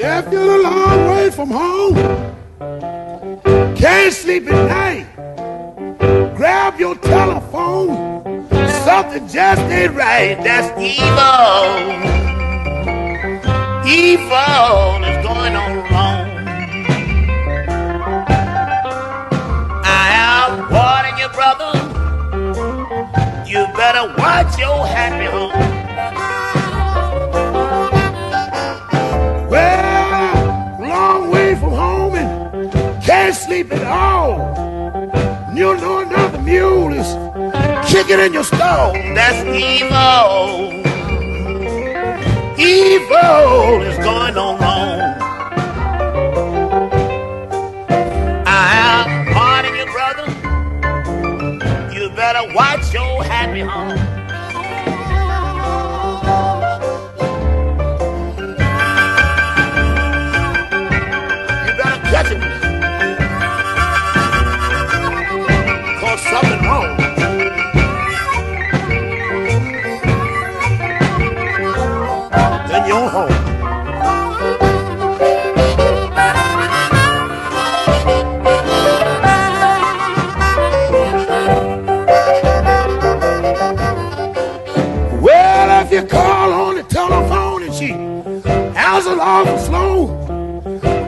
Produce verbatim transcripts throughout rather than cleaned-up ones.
If you're a long way from home, can't sleep at night, grab your telephone. Something just ain't right. That's evil. Evil is going on wrong. I am warning you, brother. You better watch your happy home. Sleep at all. You know another mule is kicking in your stall. That's evil. Evil is going on wrong. I am warning you, brother. You better watch your happy home.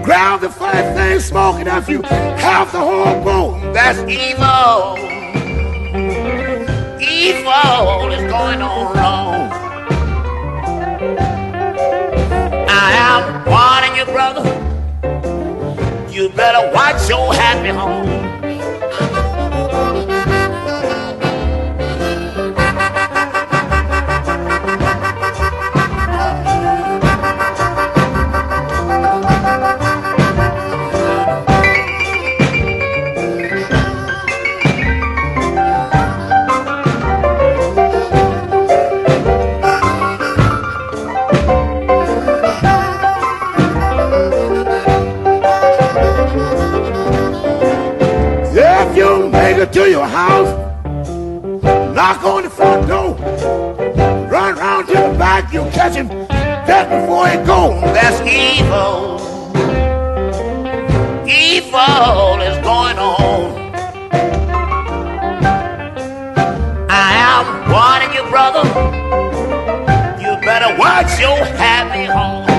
Grab the funny thing smoking off you, half the whole bone. That's evil. Evil is going on wrong. I am warning you, brother. You better watch your happy home. To your house, knock on the front door, run round to the back, you'll catch him dead before he goes. That's evil. Evil is going on. I am warning you, brother. You better watch your happy home.